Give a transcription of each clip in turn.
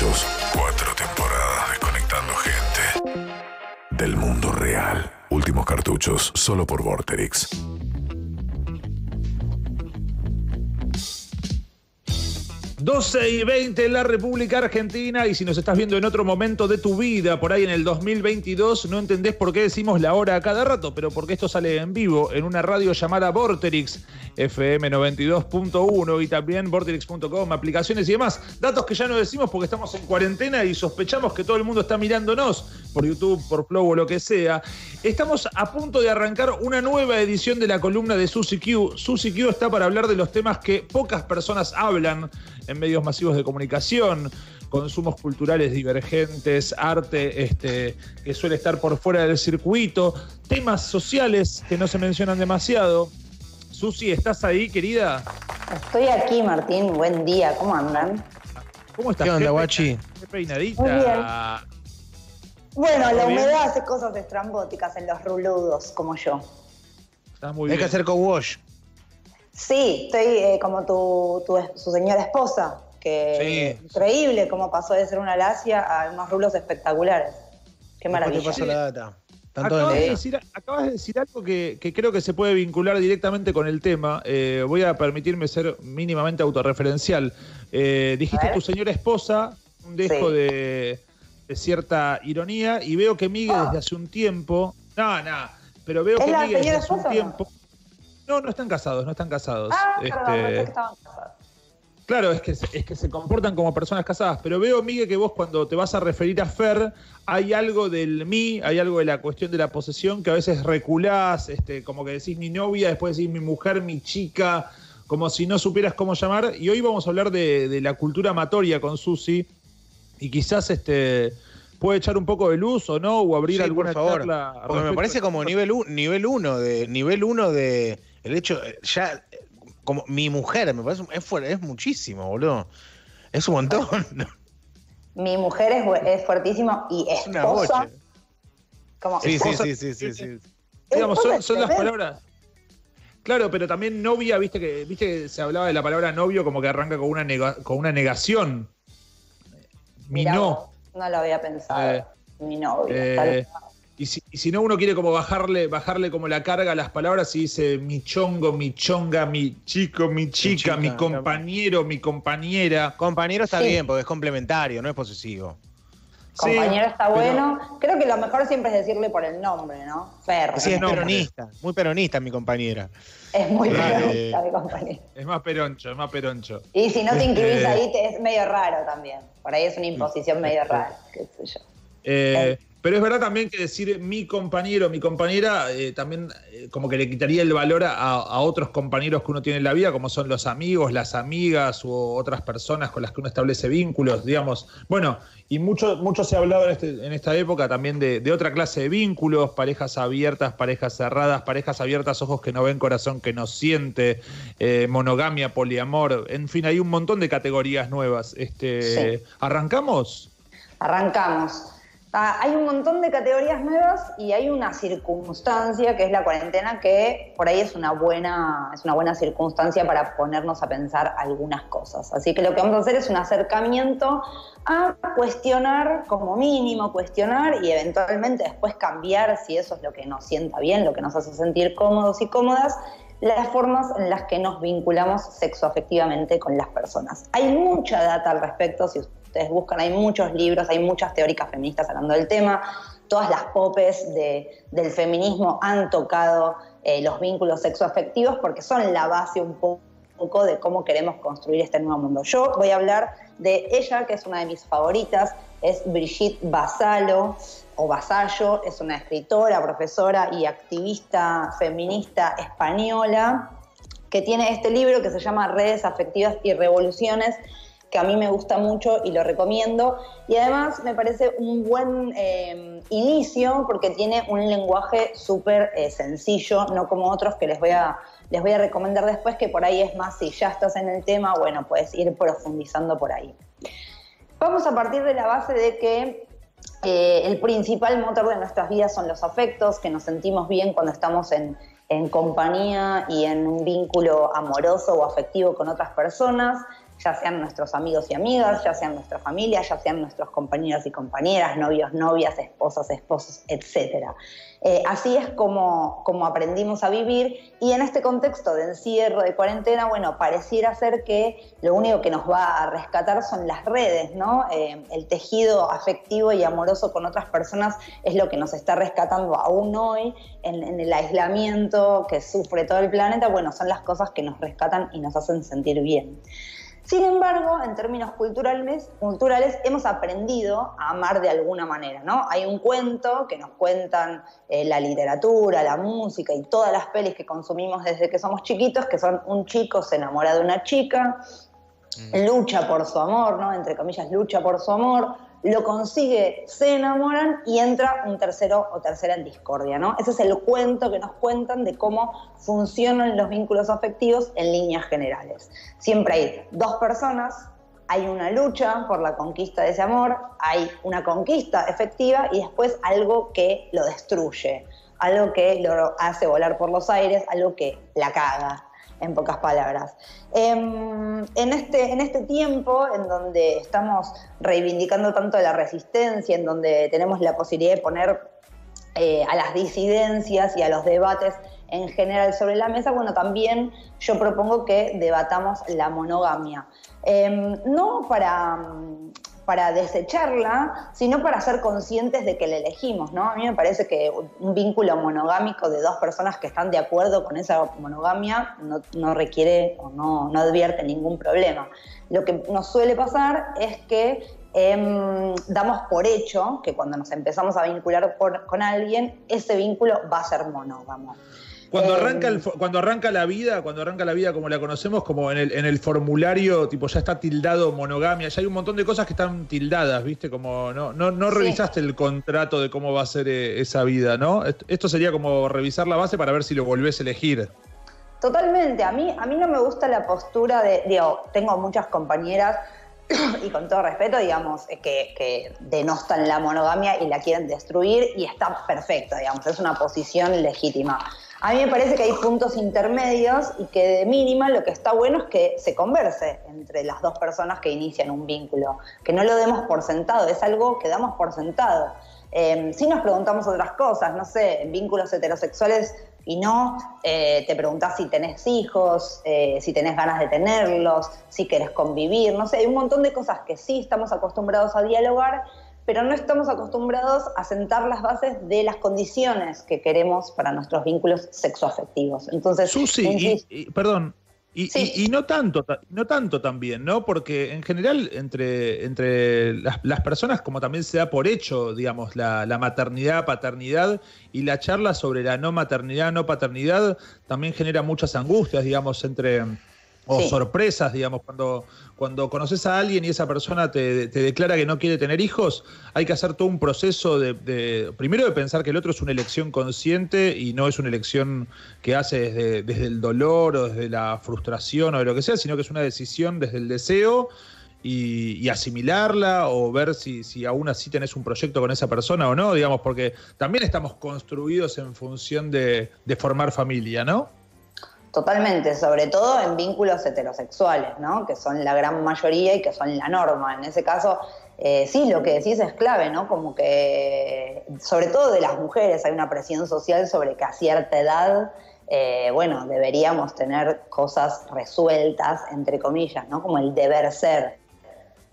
Cartuchos. 4 temporadas de conectando gente del mundo real. Últimos Cartuchos, solo por Vorterix. ...12:20 en la República Argentina... ...y si nos estás viendo en otro momento de tu vida... ...por ahí en el 2022... ...no entendés por qué decimos la hora a cada rato... ...pero porque esto sale en vivo... ...en una radio llamada Vorterix... ...FM92.1... ...y también Vorterix.com... ...aplicaciones y demás... ...datos que ya no decimos porque estamos en cuarentena... ...y sospechamos que todo el mundo está mirándonos... ...por YouTube, por Flow o lo que sea... ...estamos a punto de arrancar... ...una nueva edición de la columna de SusyQ... ...SusyQ está para hablar de los temas que... ...pocas personas hablan... en medios masivos de comunicación, consumos culturales divergentes, arte que suele estar por fuera del circuito, temas sociales que no se mencionan demasiado. Susi, ¿estás ahí, querida? Estoy aquí, Martín. Buen día. ¿Cómo andan? ¿Cómo estás? ¿Qué onda, guachi? Qué peinadita. Muy bien. Bueno, la humedad hace cosas estrambóticas en los ruludos, como yo. Estás muy bien. Hay que hacer co-wash. Sí, estoy como su señora esposa, que sí. Increíble cómo pasó de ser una lacia a unos rulos espectaculares. Qué maravilla. Te paso la data. Acabas de decir algo que creo que se puede vincular directamente con el tema. Voy a permitirme ser mínimamente autorreferencial. Dijiste tu señora esposa, un dejo de cierta ironía, y veo que Miguel desde hace un tiempo... pero veo que Miguel desde hace un tiempo... No están casados. Ah, perdón, no estaban casados. Claro, es que se comportan como personas casadas. Pero veo, Miguel, que vos cuando te vas a referir a Fer, hay algo del mí, hay algo de la cuestión de la posesión que a veces reculás, como que decís mi novia, después decís mi mujer, mi chica, como si no supieras cómo llamar. Y hoy vamos a hablar de la cultura amatoria con Susi. Y quizás puede echar un poco de luz o no, o abrir alguna charla. Porque me parece como nivel 1 de... El hecho, ya, como mi mujer, me parece, es muchísimo, boludo. Es un montón. Mi mujer es fuertísimo y esposa. Es como, sí. Digamos, son las palabras. Claro, pero también novia, viste que se hablaba de la palabra novio como que arranca con una negación. Mirá, no lo había pensado. Mi novio. Y si no, uno quiere como bajarle como la carga a las palabras y dice mi chongo, mi chonga, mi chico, mi chica, mi compañero, mi compañera. Compañero está bien, porque es complementario, no es posesivo. Compañero está bueno. Creo que lo mejor siempre es decirle por el nombre, ¿no? Fer. Sí, es peronista, muy peronista mi compañera. Es muy peronista mi compañera. Es más peroncho. Y si no te incluís ahí es medio raro también. Por ahí es una imposición medio rara, qué sé yo. Pero es verdad también que decir mi compañero, mi compañera, también como que le quitaría el valor a otros compañeros que uno tiene en la vida, como son los amigos, las amigas u otras personas con las que uno establece vínculos, digamos. Bueno, y mucho se ha hablado en esta época también de otra clase de vínculos, parejas abiertas, parejas cerradas, parejas abiertas, ojos que no ven, corazón que no siente, monogamia, poliamor, en fin, hay un montón de categorías nuevas. ¿Arrancamos? Arrancamos. Hay un montón de categorías nuevas y hay una circunstancia que es la cuarentena que por ahí es una buena circunstancia para ponernos a pensar algunas cosas. Así que lo que vamos a hacer es un acercamiento a cuestionar como mínimo, cuestionar y eventualmente después cambiar si eso es lo que nos sienta bien, lo que nos hace sentir cómodos y cómodas, las formas en las que nos vinculamos sexoafectivamente con las personas. Hay mucha data al respecto, si ustedes buscan, hay muchos libros, hay muchas teóricas feministas hablando del tema, todas las popes del feminismo han tocado los vínculos sexoafectivos porque son la base un poco de cómo queremos construir este nuevo mundo. Yo voy a hablar de ella, que es una de mis favoritas, es Brigitte Vasallo, o Vasallo, es una escritora, profesora y activista feminista española que tiene este libro que se llama Redes Afectivas y Revoluciones, que a mí me gusta mucho y lo recomiendo. Y además me parece un buen inicio porque tiene un lenguaje súper sencillo, no como otros que les voy a recomendar después, que por ahí es más, si ya estás en el tema, bueno, puedes ir profundizando por ahí. Vamos a partir de la base de que el principal motor de nuestras vidas son los afectos, que nos sentimos bien cuando estamos en compañía y en un vínculo amoroso o afectivo con otras personas, ya sean nuestros amigos y amigas, ya sean nuestra familia, ya sean nuestros compañeros y compañeras, novios, novias, esposas, esposos, etc. Así es como aprendimos a vivir, y en este contexto de encierro, de cuarentena, bueno, pareciera ser que lo único que nos va a rescatar son las redes, ¿no? El tejido afectivo y amoroso con otras personas es lo que nos está rescatando aún hoy en el aislamiento que sufre todo el planeta. Bueno, son las cosas que nos rescatan y nos hacen sentir bien. Sin embargo, en términos culturales hemos aprendido a amar de alguna manera, ¿no? Hay un cuento que nos cuentan la literatura, la música y todas las pelis que consumimos desde que somos chiquitos, que son un chico se enamora de una chica, lucha por su amor, ¿no? Entre comillas, lucha por su amor, lo consigue, se enamoran y entra un tercero o tercera en discordia, ¿no? Ese es el cuento que nos cuentan de cómo funcionan los vínculos afectivos en líneas generales. Siempre hay dos personas, hay una lucha por la conquista de ese amor, hay una conquista efectiva y después algo que lo destruye, algo que lo hace volar por los aires, algo que la caga. En pocas palabras. En este tiempo en donde estamos reivindicando tanto la resistencia, en donde tenemos la posibilidad de poner a las disidencias y a los debates en general sobre la mesa, bueno, también yo propongo que debatamos la monogamia. No para desecharla, sino para ser conscientes de que la elegimos, ¿no? A mí me parece que un vínculo monogámico de dos personas que están de acuerdo con esa monogamia no requiere o no advierte ningún problema. Lo que nos suele pasar es que damos por hecho que cuando nos empezamos a vincular con alguien, ese vínculo va a ser monógamo. Cuando arranca la vida como la conocemos, como en el formulario, tipo ya está tildado monogamia, ya hay un montón de cosas que están tildadas, ¿viste? Como no revisaste el contrato de cómo va a ser esa vida, ¿no? Esto sería como revisar la base para ver si lo volvés a elegir. Totalmente. A mí no me gusta la postura de... Digo, tengo muchas compañeras... y con todo respeto, digamos, que denostan la monogamia y la quieren destruir, y está perfecto, digamos, es una posición legítima. A mí me parece que hay puntos intermedios y que de mínima lo que está bueno es que se converse entre las dos personas que inician un vínculo, que no lo demos por sentado, es algo que damos por sentado. Si nos preguntamos otras cosas, no sé, en vínculos heterosexuales y no, te preguntás si tenés hijos, si tenés ganas de tenerlos, si querés convivir, no sé, hay un montón de cosas que sí estamos acostumbrados a dialogar, pero no estamos acostumbrados a sentar las bases de las condiciones que queremos para nuestros vínculos sexoafectivos. Entonces, Susi, perdón. Sí. Y no tanto también, ¿no? Porque en general entre las personas como también se da por hecho, digamos, la maternidad, paternidad, y la charla sobre la no maternidad, no paternidad también genera muchas angustias, digamos, sorpresas, digamos, cuando conoces a alguien y esa persona te declara que no quiere tener hijos, hay que hacer todo un proceso primero de pensar que el otro es una elección consciente y no es una elección que hace desde el dolor o desde la frustración o de lo que sea, sino que es una decisión desde el deseo y asimilarla o ver si aún así tenés un proyecto con esa persona o no, digamos, porque también estamos construidos en función de formar familia, ¿no? Totalmente, sobre todo en vínculos heterosexuales, ¿no? Que son la gran mayoría y que son la norma. En ese caso, sí, lo que decís es clave, ¿no? Como que, sobre todo de las mujeres, hay una presión social sobre que a cierta edad, bueno, deberíamos tener cosas resueltas, entre comillas, ¿no? Como el deber ser.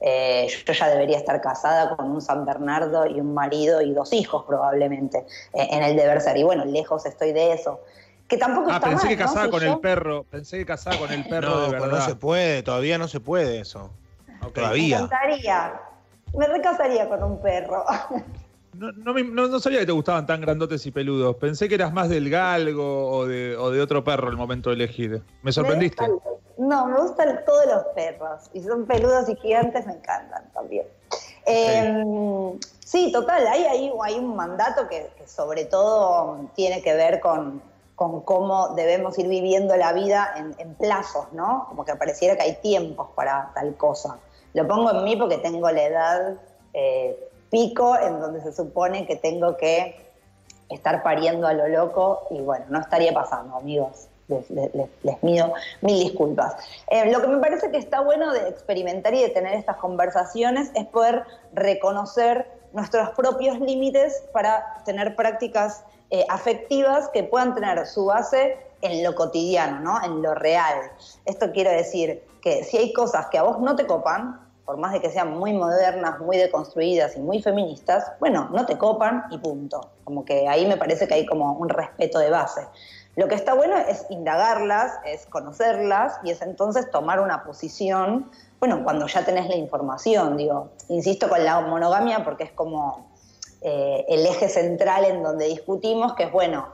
Yo ya debería estar casada con un San Bernardo y un marido y dos hijos probablemente, en el deber ser. Y bueno, lejos estoy de eso. Que tampoco está pensé mal, que casaba, ¿no? Con el perro. Pensé que casaba con el perro. No, de verdad. No se puede, todavía no se puede eso. Okay. Todavía. Me recasaría con un perro. No sabía que te gustaban tan grandotes y peludos. Pensé que eras más del galgo o de otro perro al momento de elegir. ¿Me sorprendiste? Me gustan todos los perros. Y son peludos y gigantes, me encantan también. Okay. Sí, total, hay un mandato que sobre todo tiene que ver con cómo debemos ir viviendo la vida en plazos, ¿no? Como que pareciera que hay tiempos para tal cosa. Lo pongo en mí porque tengo la edad pico, en donde se supone que tengo que estar pariendo a lo loco, y bueno, no estaría pasando, amigos. les mido mil disculpas. Lo que me parece que está bueno de experimentar y de tener estas conversaciones es poder reconocer nuestros propios límites para tener prácticas afectivas que puedan tener su base en lo cotidiano, ¿no? En lo real. Esto quiere decir que si hay cosas que a vos no te copan, por más de que sean muy modernas, muy deconstruidas y muy feministas, bueno, no te copan y punto. Como que ahí me parece que hay como un respeto de base. Lo que está bueno es indagarlas, es conocerlas y es entonces tomar una posición, bueno, cuando ya tenés la información, digo. Insisto con la monogamia porque es como el eje central en donde discutimos, que es bueno,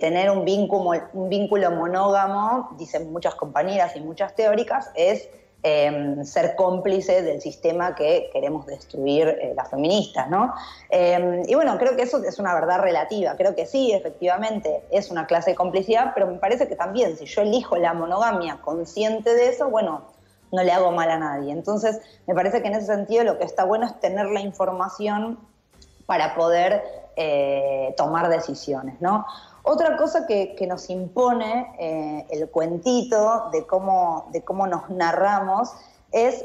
tener un vínculo monógamo, dicen muchas compañeras y muchas teóricas, es ser cómplice del sistema que queremos destruir las feministas, ¿no? Y bueno, creo que eso es una verdad relativa. Creo que sí, efectivamente, es una clase de complicidad, pero me parece que también, si yo elijo la monogamia consciente de eso, bueno, no le hago mal a nadie. Entonces, me parece que en ese sentido lo que está bueno es tener la información para poder tomar decisiones, ¿no? Otra cosa que nos impone el cuentito de cómo nos narramos es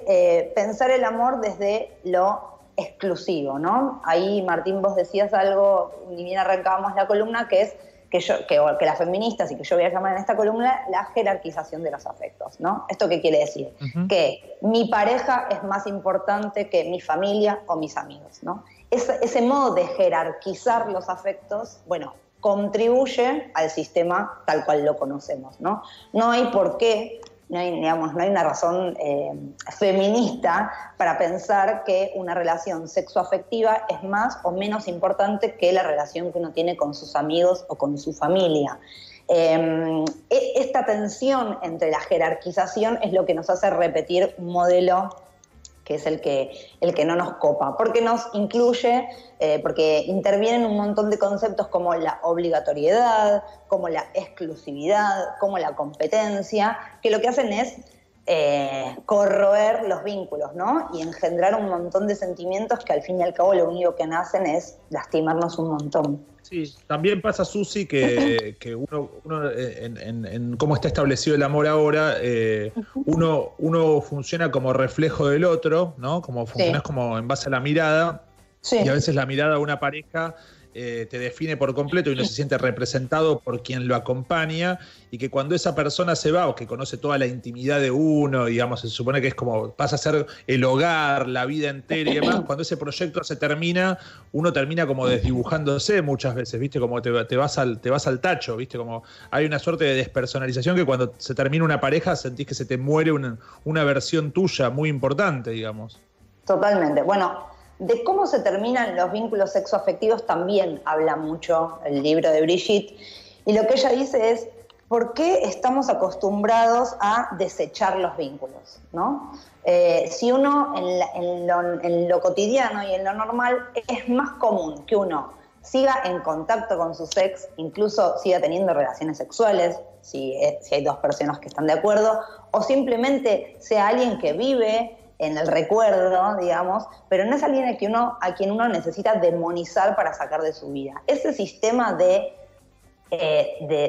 pensar el amor desde lo exclusivo, ¿no? Ahí, Martín, vos decías algo, ni bien arrancábamos la columna, que es que las feministas, y que yo voy a llamar en esta columna, la jerarquización de los afectos, ¿no? ¿Esto qué quiere decir? Uh-huh. Que mi pareja es más importante que mi familia o mis amigos, ¿no? Ese modo de jerarquizar los afectos, bueno, contribuye al sistema tal cual lo conocemos, ¿no? No hay por qué, no hay una razón feminista para pensar que una relación sexoafectiva es más o menos importante que la relación que uno tiene con sus amigos o con su familia. Esta tensión entre la jerarquización es lo que nos hace repetir un modelo que es el que no nos copa, porque nos incluye, porque intervienen un montón de conceptos como la obligatoriedad, como la exclusividad, como la competencia, que lo que hacen es corroer los vínculos, ¿no? Y engendrar un montón de sentimientos que al fin y al cabo lo único que hacen es lastimarnos un montón. Sí, también pasa, Susi, que uno en cómo está establecido el amor ahora, uno funciona como reflejo del otro, ¿no? Como funcionás como en base a la mirada, y a veces la mirada de una pareja te define por completo y uno se siente representado por quien lo acompaña, y que cuando esa persona se va o que conoce toda la intimidad de uno, digamos, se supone que es como pasa a ser el hogar, la vida entera y demás, cuando ese proyecto se termina, uno termina como desdibujándose muchas veces, ¿viste? Como te vas al tacho, ¿viste? Como hay una suerte de despersonalización que cuando se termina una pareja sentís que se te muere una versión tuya muy importante, digamos. Totalmente. Bueno, de cómo se terminan los vínculos sexoafectivos también habla mucho el libro de Brigitte, y lo que ella dice es por qué estamos acostumbrados a desechar los vínculos, ¿no? Si uno en lo cotidiano y en lo normal es más común que uno siga en contacto con su ex, incluso siga teniendo relaciones sexuales, si hay dos personas que están de acuerdo, o simplemente sea alguien que vive en el recuerdo, digamos, pero no es alguien a quien uno necesita demonizar para sacar de su vida. Ese sistema de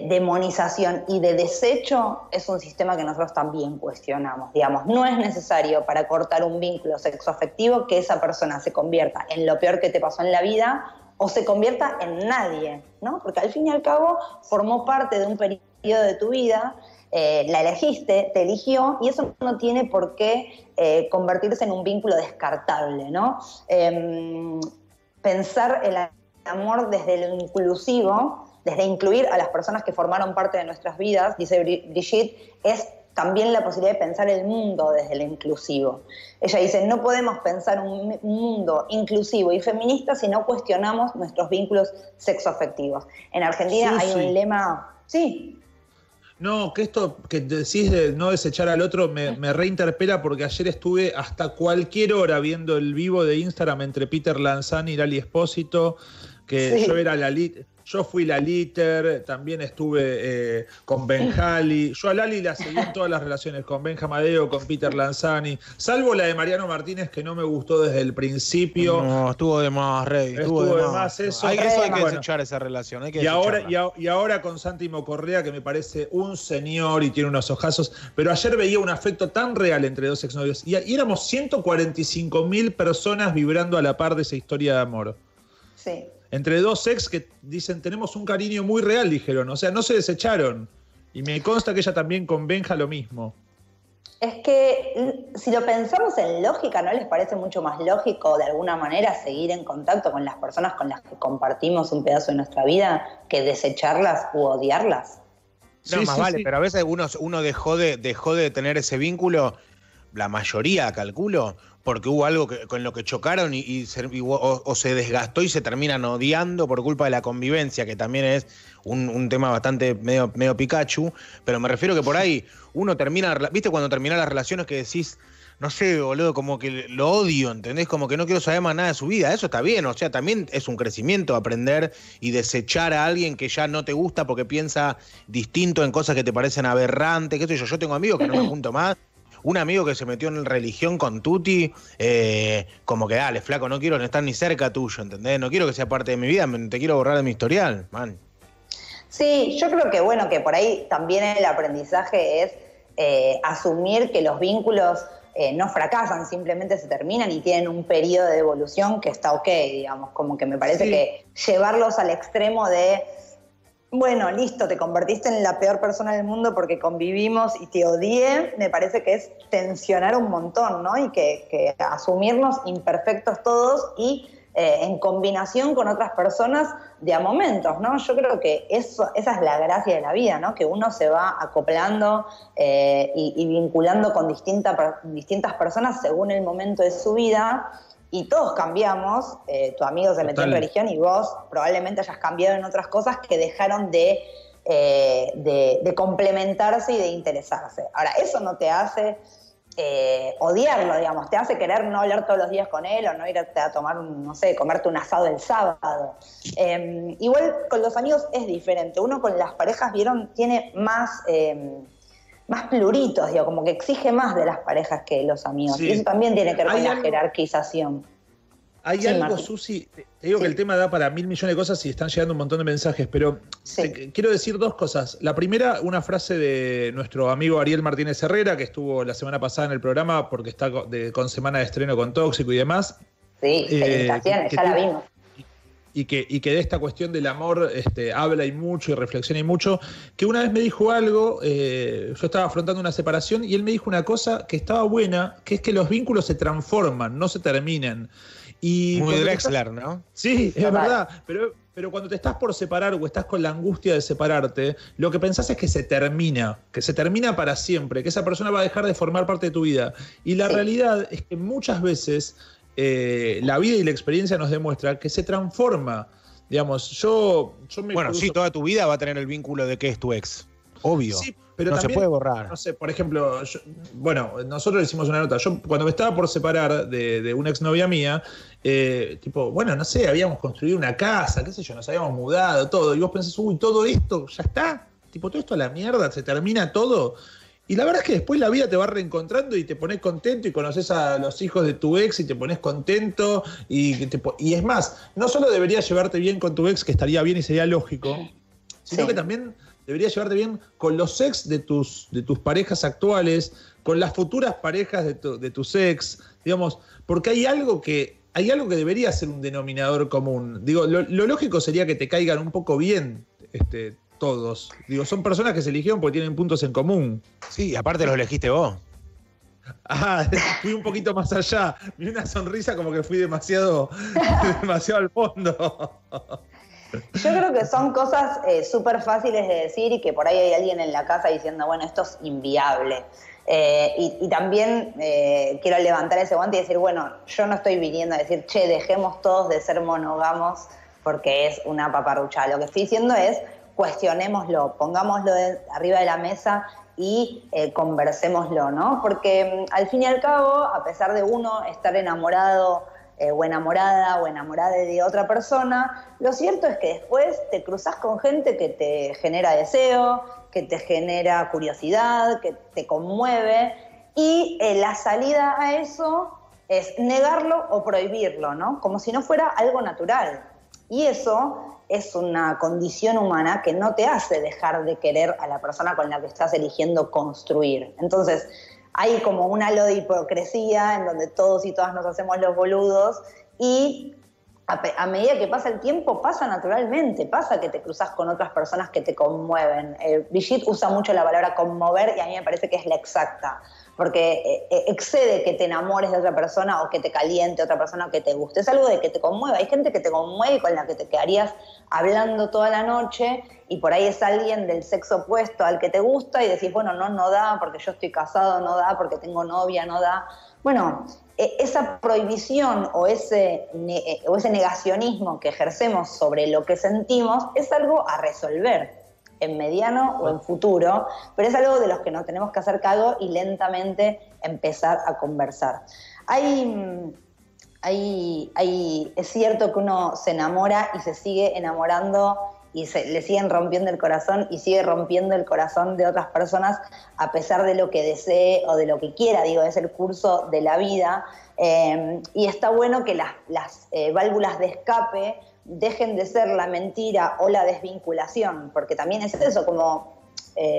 demonización y de desecho es un sistema que nosotros también cuestionamos, digamos. No es necesario para cortar un vínculo sexoafectivo que esa persona se convierta en lo peor que te pasó en la vida o se convierta en nadie, ¿no? Porque al fin y al cabo formó parte de un periodo de tu vida. La elegiste, te eligió, y eso no tiene por qué convertirse en un vínculo descartable, ¿no? Pensar el amor desde lo inclusivo, desde incluir a las personas que formaron parte de nuestras vidas, dice Brigitte, es también la posibilidad de pensar el mundo desde lo inclusivo. Ella dice, no podemos pensar un mundo inclusivo y feminista si no cuestionamos nuestros vínculos sexoafectivos. En Argentina hay un lema... Sí. No, que esto que decís de no desechar al otro me reinterpela, porque ayer estuve hasta cualquier hora viendo el vivo de Instagram entre Peter Lanzani y Lali Espósito, que yo era Lali... Yo fui la Liter, también estuve con Benjali. Yo a Lali la seguí en todas las relaciones, con Benjamadeo, con Peter Lanzani, salvo la de Mariano Martínez, que no me gustó desde el principio. No, estuvo de más, Rey. Estuvo de más. Eso. Hay que desechar esa relación. Y ahora con Santiago Correa, que me parece un señor y tiene unos ojazos. Pero ayer veía un afecto tan real entre dos exnovios. Y éramos 145.000 personas vibrando a la par de esa historia de amor. Sí. Entre dos ex que dicen, tenemos un cariño muy real, dijeron. O sea, no se desecharon. Y me consta que ella también con Benja lo mismo. Es que si lo pensamos en lógica, ¿no les parece mucho más lógico de alguna manera seguir en contacto con las personas con las que compartimos un pedazo de nuestra vida que desecharlas u odiarlas? No, sí, más sí, vale, sí. Pero a veces uno dejó de tener ese vínculo, la mayoría calculo, porque hubo algo con lo que chocaron o se desgastó y se terminan odiando por culpa de la convivencia, que también es un tema bastante medio Pikachu, pero me refiero que por ahí uno termina, ¿viste? Cuando terminan las relaciones que decís, no sé, boludo, como que lo odio, ¿entendés? Como que no quiero saber más nada de su vida. Eso está bien, o sea, también es un crecimiento aprender y desechar a alguien que ya no te gusta porque piensa distinto en cosas que te parecen aberrantes, qué sé yo. Yo tengo amigos que no me junto más. Un amigo que se metió en religión con Tuti, como que dale, flaco, no quiero estar ni cerca tuyo, ¿entendés? No quiero que sea parte de mi vida, te quiero borrar de mi historial, man. Sí, yo creo que, bueno, que por ahí también el aprendizaje es asumir que los vínculos no fracasan, simplemente se terminan y tienen un periodo de evolución que está ok, digamos, como que me parece que llevarlos al extremo de... Bueno, listo, te convertiste en la peor persona del mundo porque convivimos y te odié, me parece que es tensionar un montón, ¿no? Y que asumirnos imperfectos todos y en combinación con otras personas de a momentos, ¿no? Yo creo que esa es la gracia de la vida, ¿no? Que uno se va acoplando y vinculando con distintas personas según el momento de su vida. Y todos cambiamos, tu amigo se metió en religión y vos probablemente hayas cambiado en otras cosas que dejaron de complementarse y de interesarse. Ahora, eso no te hace odiarlo, digamos, te hace querer no hablar todos los días con él o no irte a tomar, no sé, comerte un asado el sábado. Igual con los amigos es diferente, uno con las parejas, vieron, tiene más pluritos, digo, como que exige más de las parejas que los amigos. Sí. Y eso también tiene que ver con la jerarquización. Hay algo, Susi, te digo que el tema da para 1.000 millones de cosas y están llegando un montón de mensajes, pero quiero decir dos cosas. La primera, una frase de nuestro amigo Ariel Martínez Herrera, que estuvo la semana pasada en el programa porque está con semana de estreno con Tóxico y demás. Sí, felicitaciones, ya la vimos. Y que de esta cuestión del amor habla y mucho y reflexiona y mucho, que una vez me dijo algo, yo estaba afrontando una separación y él me dijo una cosa que estaba buena, que es que los vínculos se transforman, no se terminan. Y muy Drexler, ¿no? Sí, es verdad, pero cuando te estás por separar o estás con la angustia de separarte, lo que pensás es que se termina para siempre, que esa persona va a dejar de formar parte de tu vida. Y la realidad es que muchas veces... la vida y la experiencia nos demuestra que se transforma. Digamos, yo me bueno, cruzo... sí, toda tu vida va a tener el vínculo de que es tu ex. Obvio. Sí, pero no también, se puede borrar. No sé, por ejemplo, nosotros hicimos una nota. Yo cuando me estaba por separar de una exnovia mía, habíamos construido una casa, qué sé yo, nos habíamos mudado, todo. Y vos pensás, uy, todo esto ya está. Todo esto a la mierda, se termina todo. Y la verdad es que después la vida te va reencontrando y te pones contento y conoces a los hijos de tu ex y te pones contento. Y es más, no solo deberías llevarte bien con tu ex, que estaría bien y sería lógico, sino que también deberías llevarte bien con los ex de tus parejas actuales, con las futuras parejas de tus ex, digamos, porque hay algo que debería ser un denominador común. Digo, lo lógico sería que te caigan un poco bien todos. Digo, son personas que se eligieron porque tienen puntos en común. Sí, aparte los elegiste vos. Ah, fui un poquito más allá. Vi una sonrisa como que fui demasiado al fondo. Yo creo que son cosas súper fáciles de decir y que por ahí hay alguien en la casa diciendo, bueno, esto es inviable. Y también quiero levantar ese guante y decir, bueno, yo no estoy viniendo a decir, che, dejemos todos de ser monógamos porque es una paparruchada. Lo que estoy diciendo es cuestionémoslo, pongámoslo arriba de la mesa y conversémoslo, ¿no? Porque al fin y al cabo, a pesar de uno estar enamorado o enamorada o enamorada de otra persona, lo cierto es que después te cruzas con gente que te genera deseo, que te genera curiosidad, que te conmueve, y la salida a eso es negarlo o prohibirlo, ¿no? Como si no fuera algo natural. Y eso es una condición humana que no te hace dejar de querer a la persona con la que estás eligiendo construir. Entonces, hay como un halo de hipocresía en donde todos y todas nos hacemos los boludos, y a medida que pasa el tiempo pasa naturalmente, pasa que te cruzas con otras personas que te conmueven. Brigitte usa mucho la palabra conmover y a mí me parece que es la exacta, porque excede que te enamores de otra persona o que te caliente otra persona o que te guste. Es algo de que te conmueve. Hay gente que te conmueve con la que te quedarías hablando toda la noche, y por ahí es alguien del sexo opuesto al que te gusta y decís, bueno, no da porque yo estoy casado, no da porque tengo novia, no da. Bueno, esa prohibición o ese negacionismo que ejercemos sobre lo que sentimos es algo a resolver en mediano o en futuro, pero es algo de los que nos tenemos que hacer cargo y lentamente empezar a conversar. Es cierto que uno se enamora y se sigue enamorando y le siguen rompiendo el corazón y sigue rompiendo el corazón de otras personas a pesar de lo que desee o de lo que quiera, digo, es el curso de la vida, y está bueno que las válvulas de escape dejen de ser la mentira o la desvinculación, porque también es eso, como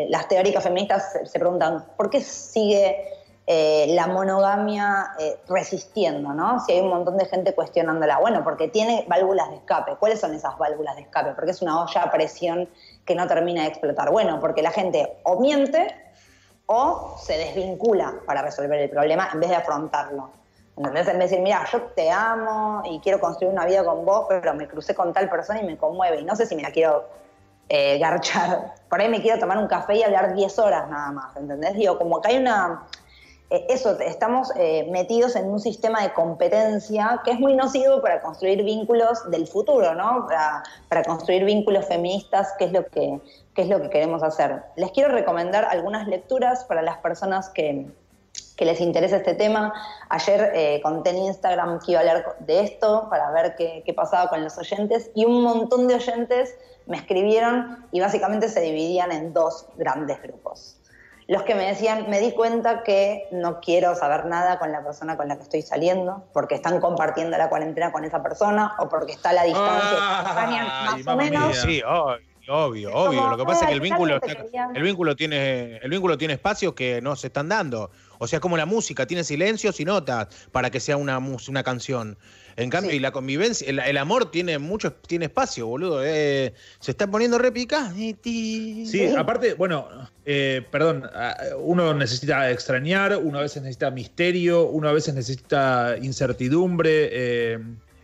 las teóricas feministas se preguntan, ¿por qué sigue la monogamia resistiendo, ¿no? Si hay un montón de gente cuestionándola. Bueno, porque tiene válvulas de escape. ¿Cuáles son esas válvulas de escape? Porque es una olla a presión que no termina de explotar. Bueno, porque la gente o miente o se desvincula para resolver el problema en vez de afrontarlo. Entonces, en vez de decir, mira, yo te amo y quiero construir una vida con vos, pero me crucé con tal persona y me conmueve y no sé si me la quiero garchar. Por ahí me quiero tomar un café y hablar 10 horas nada más, ¿entendés? Digo, como que hay una... estamos metidos en un sistema de competencia que es muy nocivo para construir vínculos del futuro, ¿no? Para construir vínculos feministas, que es lo que queremos hacer. Les quiero recomendar algunas lecturas para las personas que les interesa este tema. Ayer conté en Instagram que iba a hablar de esto para ver qué pasaba con los oyentes, y un montón de oyentes me escribieron y básicamente se dividían en dos grandes grupos. Los que me decían, me di cuenta que no quiero saber nada con la persona con la que estoy saliendo, porque están compartiendo la cuarentena con esa persona o porque está a la distancia. Más o menos. Sí, obvio. Lo que pasa es que el vínculo tiene espacios que no se están dando. O sea, como la música tiene silencios y notas para que sea una canción. En cambio, sí. Y la convivencia, el amor tiene espacio, boludo. Se está poniendo repica. Sí, aparte, bueno, perdón, uno necesita extrañar, uno a veces necesita misterio, uno a veces necesita incertidumbre.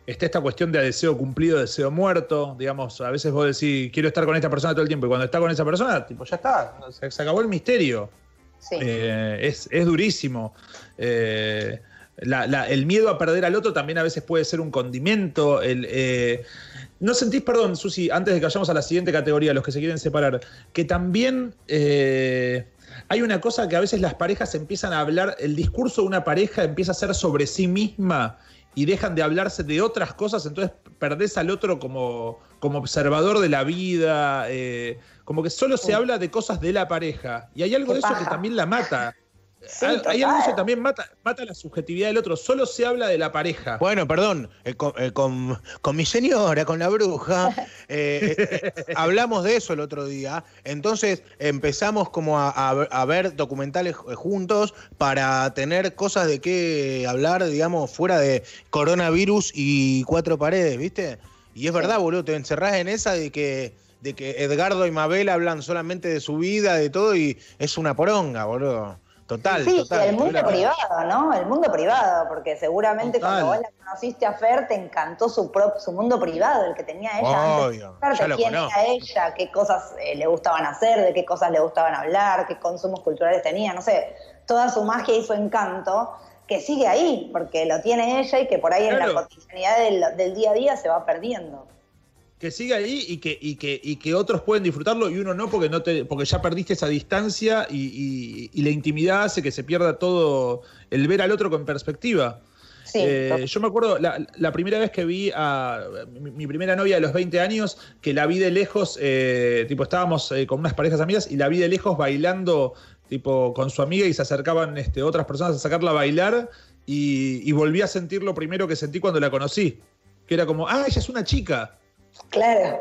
Está esta cuestión de deseo cumplido, deseo muerto. Digamos, a veces vos decís, quiero estar con esta persona todo el tiempo, y cuando está con esa persona, tipo, ya está, se acabó el misterio. Sí. Es durísimo. El miedo a perder al otro también a veces puede ser un condimento. ¿No sentís, perdón, Susi, antes de que vayamos a la siguiente categoría, los que se quieren separar, que también hay una cosa que a veces las parejas empiezan a hablar, el discurso de una pareja empieza a ser sobre sí misma y dejan de hablarse de otras cosas, entonces perdés al otro como observador de la vida, como que solo se habla de cosas de la pareja, y hay algo de eso que también la mata. Sí, hay algo de eso que también mata la subjetividad del otro, solo se habla de la pareja. Bueno, perdón, con mi señora, con la bruja, hablamos de eso el otro día, entonces empezamos como a ver documentales juntos para tener cosas de qué hablar, digamos, fuera de coronavirus y cuatro paredes, ¿viste? Y es verdad, boludo, te encerrás en esa de que Edgardo y Mabel hablan solamente de su vida, de todo, y es una poronga, boludo. Total. El mundo privado, ¿no? El mundo privado, porque seguramente cuando vos la conociste a Fer te encantó su mundo privado, el que tenía ella. Obvio, antes de quién era ella, qué cosas le gustaban hacer, de qué cosas le gustaban hablar, qué consumos culturales tenía, no sé, toda su magia y su encanto que sigue ahí, porque lo tiene ella y que por ahí en la cotidianidad del día a día se va perdiendo. Que siga ahí y que otros pueden disfrutarlo y uno no, porque ya perdiste esa distancia y la intimidad hace que se pierda todo el ver al otro con perspectiva. Sí, yo me acuerdo la primera vez que vi a mi primera novia de los 20 años, que la vi de lejos, tipo estábamos con unas parejas amigas y la vi de lejos bailando tipo con su amiga y se acercaban otras personas a sacarla a bailar y volví a sentir lo primero que sentí cuando la conocí, que era como, ah, ella es una chica. Claro.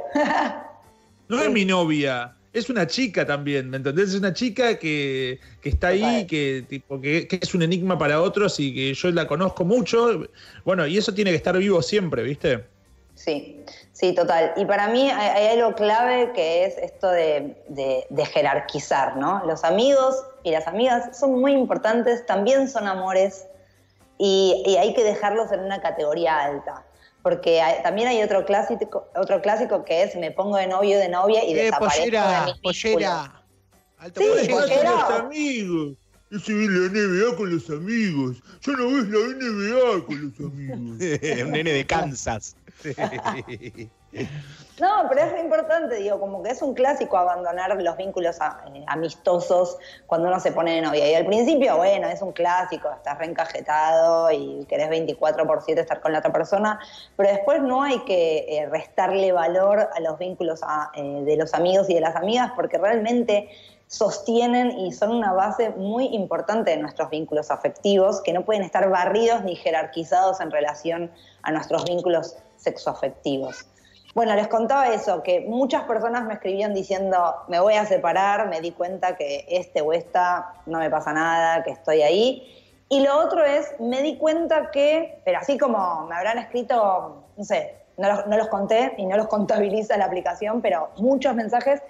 No es mi novia, es una chica también, ¿me entendés? Es una chica que está ahí, que es un enigma para otros y que yo la conozco mucho. Bueno, y eso tiene que estar vivo siempre, ¿viste? Sí, sí, total. Y para mí hay algo clave que es esto de jerarquizar, ¿no? Los amigos y las amigas son muy importantes, también son amores y hay que dejarlos en una categoría alta. Porque también hay otro clásico que es me pongo de novio de novia y desaparezco de mi pollera. Alto sí, pollera. Con los amigos. Yo se ve la NBA con los amigos. Yo no ves la NBA con los amigos. Un nene de Kansas. No, pero es importante, digo, como que es un clásico abandonar los vínculos amistosos cuando uno se pone de novia. Y al principio, bueno, es un clásico, estás reencajetado y querés 24/7 estar con la otra persona, pero después no hay que restarle valor a los vínculos de los amigos y de las amigas, porque realmente sostienen y son una base muy importante de nuestros vínculos afectivos, que no pueden estar barridos ni jerarquizados en relación a nuestros vínculos sexoafectivos. Bueno, les contaba eso, que muchas personas me escribían diciendo me voy a separar, me di cuenta que este o esta no me pasa nada, que estoy ahí. Y lo otro es, me di cuenta que, pero así como me habrán escrito, no sé, no los conté y no los contabiliza la aplicación, pero muchos mensajes.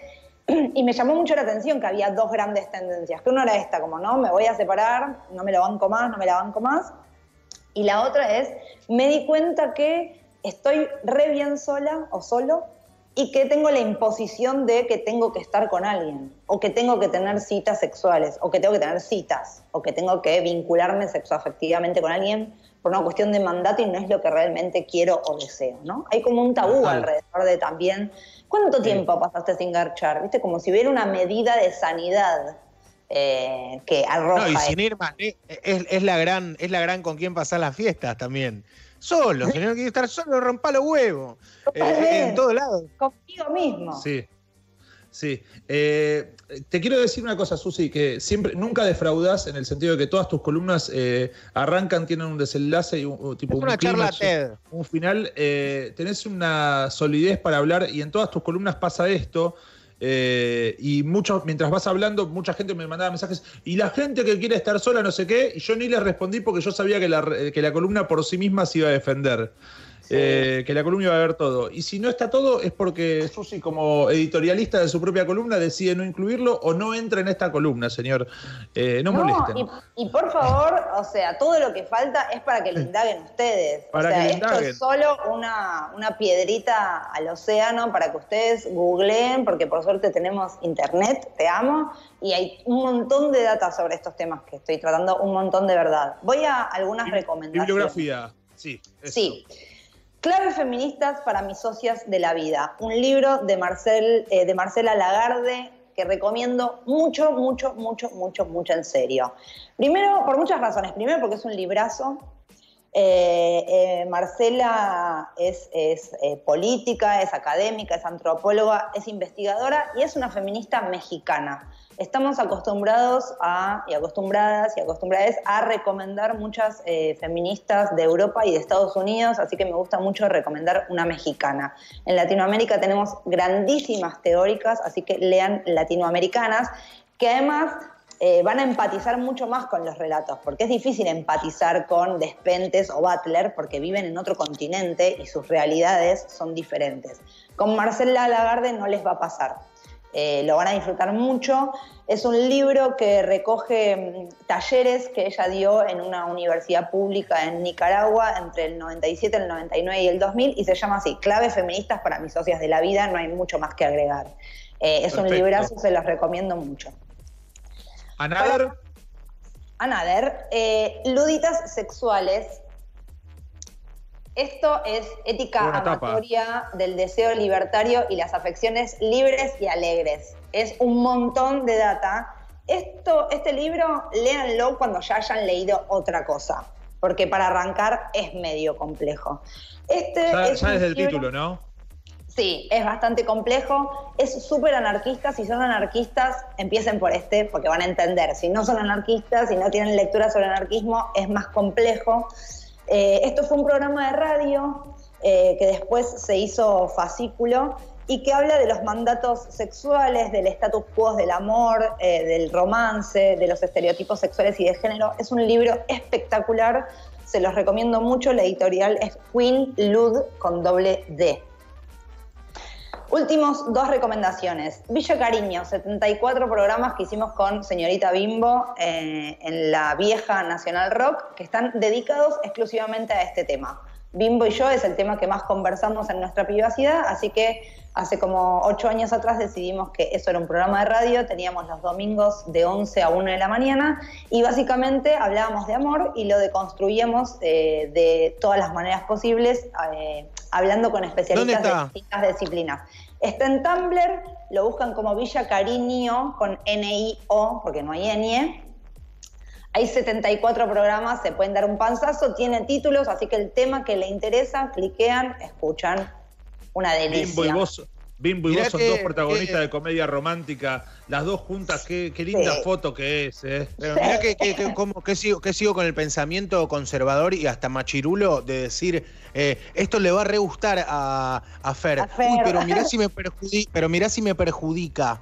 Y me llamó mucho la atención que había dos grandes tendencias, que una era esta, como no, me voy a separar, no me lo banco más, no me la banco más. Y la otra es, me di cuenta que estoy re bien sola o solo y que tengo la imposición de que tengo que estar con alguien o que tengo que tener citas sexuales o que tengo que tener citas o que tengo que vincularme sexoafectivamente con alguien por una cuestión de mandato y no es lo que realmente quiero o deseo, ¿no? Hay como un tabú alrededor de también ¿cuánto tiempo pasaste sin garchar? ¿Viste? Como si hubiera una medida de sanidad que arroja. No, y sin ir más, es la gran con quién pasar las fiestas también. Solo, si no quiere estar solo, rompa los huevos. En todos lados. Conmigo mismo. Sí, sí. Te quiero decir una cosa, Susi, que siempre, nunca defraudas en el sentido de que todas tus columnas arrancan, tienen un desenlace y un tipo. Es una charla TED. Un final. Tenés una solidez para hablar y en todas tus columnas pasa esto. Y mientras vas hablando, mucha gente me mandaba mensajes y la gente que quiere estar sola, no sé qué, y yo ni les respondí porque yo sabía que la columna por sí misma se iba a defender, sí. Que la columna iba a ver todo, y si no está todo es porque Susi, como editorialista de su propia columna, decide no incluirlo o no entra en esta columna, señor, no molesten, y por favor, o sea, todo lo que falta es para que lo indaguen ustedes, para o sea, que indaguen. Esto es solo una piedrita al océano para que ustedes googleen, porque por suerte tenemos internet, te amo, y hay un montón de data sobre estos temas que estoy tratando, un montón de verdad. Voy a algunas recomendaciones. Bibliografía, sí. Eso. Sí. Claves Feministas para mis socias de la vida, un libro de Marcela Lagarde que recomiendo mucho, mucho, mucho, mucho, mucho en serio. Primero, por muchas razones. Primero, porque es un librazo. Marcela es política, es académica, es antropóloga, es investigadora y es una feminista mexicana. Estamos acostumbrados acostumbradas a recomendar muchas feministas de Europa y de Estados Unidos, así que me gusta mucho recomendar una mexicana. En Latinoamérica tenemos grandísimas teóricas, así que lean Latinoamericanas, que además van a empatizar mucho más con los relatos, porque es difícil empatizar con Despentes o Butler, porque viven en otro continente y sus realidades son diferentes. Con Marcela Lagarde no les va a pasar. Lo van a disfrutar mucho. Es un libro que recoge talleres que ella dio en una universidad pública en Nicaragua entre el 97, el 99 y el 2000 y se llama así, Claves Feministas para mis socias de la vida, no hay mucho más que agregar. Es perfecto. Un librazo, se los recomiendo mucho. Anader. Anader, Luditas sexuales. Esto es ética amatoria del deseo libertario y las afecciones libres y alegres. Es un montón de data. Este libro, léanlo cuando ya hayan leído otra cosa. porque para arrancar es medio complejo. Ya es el título, ¿no? Sí, es bastante complejo, es súper anarquista. Si son anarquistas, empiecen por este, porque van a entender. Si no son anarquistas, si no tienen lectura sobre anarquismo, es más complejo. Esto fue un programa de radio que después se hizo fascículo y que habla de los mandatos sexuales, del status quo del amor, del romance, de los estereotipos sexuales y de género. Es un libro espectacular, se los recomiendo mucho. La editorial es Queen Lud con doble D. Últimos dos recomendaciones. Villa Cariño, 74 programas que hicimos con señorita Bimbo en la vieja Nacional Rock, que están dedicados exclusivamente a este tema. Bimbo y yo es el tema que más conversamos en nuestra privacidad, así que hace como 8 años atrás decidimos que eso era un programa de radio. Teníamos los domingos de 11 a 1 de la mañana y básicamente hablábamos de amor y lo deconstruíamos de todas las maneras posibles, hablando con especialistas de distintas disciplinas. Está en Tumblr, lo buscan como Villa Cariño con N-I-O, porque no hay N. Hay 74 programas, se pueden dar un panzazo, tiene títulos, así que el tema que le interesa, cliquean, escuchan. Una delicia. Bimbo y vos son dos protagonistas de comedia romántica, las dos juntas, qué linda foto que es. Mirá que sigo con el pensamiento conservador y hasta machirulo de decir, esto le va a re gustar a Fer. Uy, pero mirá si me perjudica,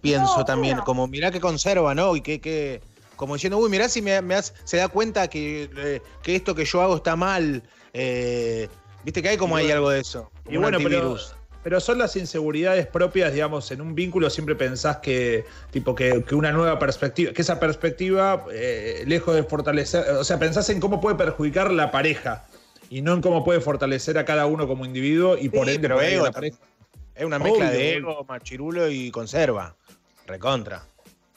pienso también, mira. Como mirá que conserva, ¿no? Y que como diciendo, uy, mirá si se da cuenta que esto que yo hago está mal. Viste que hay como hay algo de eso. Y bueno, pero son las inseguridades propias, digamos, en un vínculo siempre pensás que una nueva perspectiva, que esa perspectiva, lejos de fortalecer, o sea, pensás en cómo puede perjudicar la pareja y no en cómo puede fortalecer a cada uno como individuo y por ende ego, la pareja. Es una mezcla de ego, machirulo y conserva, recontra.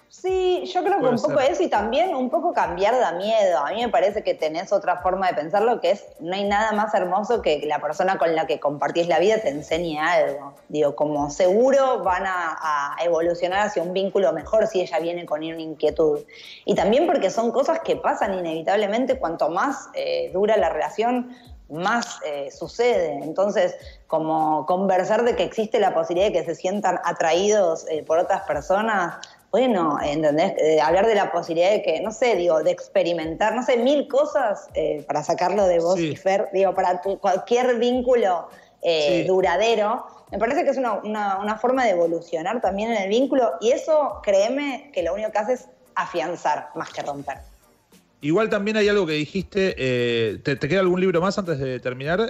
Sí, yo creo que un poco eso y también un poco cambiar da miedo. A mí me parece que tenés otra forma de pensarlo, que es no hay nada más hermoso que la persona con la que compartís la vida te enseñe algo. Digo, como seguro van a evolucionar hacia un vínculo mejor si ella viene con una inquietud. Y también porque son cosas que pasan inevitablemente, cuanto más dura la relación, más sucede. Entonces, como conversar de que existe la posibilidad de que se sientan atraídos por otras personas. Bueno, ¿entendés? Hablar de la posibilidad de que, no sé, digo, de experimentar, no sé, 1000 cosas para sacarlo de vos y Fer, digo, para cualquier vínculo duradero. Me parece que es una forma de evolucionar también en el vínculo y eso, créeme, que lo único que hace es afianzar más que romper. Igual también hay algo que dijiste, ¿te queda algún libro más antes de terminar?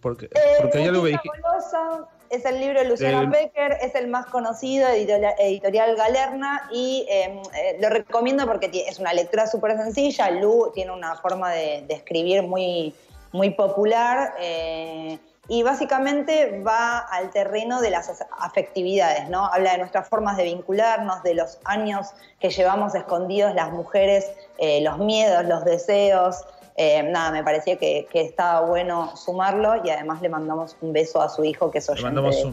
Porque hay algo que dijiste. Golosa. Es el libro de Luciana Becker, es el más conocido, editorial Galerna, y lo recomiendo porque es una lectura súper sencilla. Lu tiene una forma de escribir muy, muy popular y básicamente va al terreno de las afectividades, ¿no? Habla de nuestras formas de vincularnos, de los años que llevamos escondidos las mujeres, los miedos, los deseos. Nada, me parecía que estaba bueno sumarlo y además le mandamos un beso a su hijo que es oyente. Le mandamos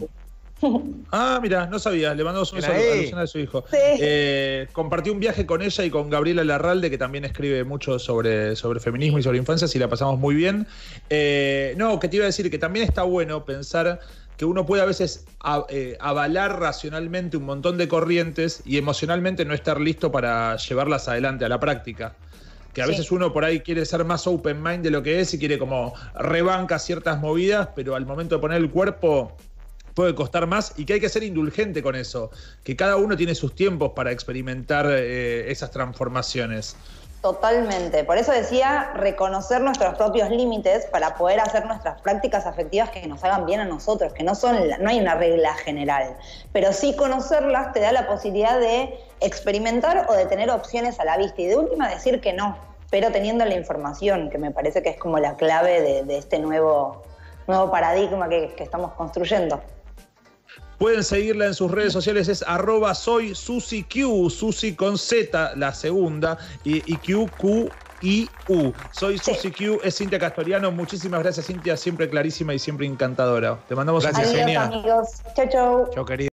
un... Ah, mira, no sabía, le mandamos un beso a Luciana de su hijo. Sí. Compartí un viaje con ella y con Gabriela Larralde, que también escribe mucho sobre feminismo y sobre infancias y la pasamos muy bien. No, que te iba a decir que también está bueno pensar que uno puede a veces avalar racionalmente un montón de corrientes y emocionalmente no estar listo para llevarlas adelante a la práctica. Que a veces uno por ahí quiere ser más open mind de lo que es y quiere como rebanca ciertas movidas, pero al momento de poner el cuerpo puede costar más y que hay que ser indulgente con eso, que cada uno tiene sus tiempos para experimentar esas transformaciones. Totalmente, por eso decía reconocer nuestros propios límites para poder hacer nuestras prácticas afectivas que nos hagan bien a nosotros, que no hay una regla general, pero sí conocerlas te da la posibilidad de experimentar o de tener opciones a la vista y de última decir que no, pero teniendo la información, que me parece que es como la clave de este nuevo paradigma que estamos construyendo. Pueden seguirla en sus redes sociales, es @SoySusyQ, Susi con Z, la segunda, y Q-Q-I-U. Soy SusyQ, es Cintia Castoriano. Muchísimas gracias, Cintia, siempre clarísima y siempre encantadora. Te mandamos gracias, Sonia. Adiós, amigos. Chau, chau. Chau, querido.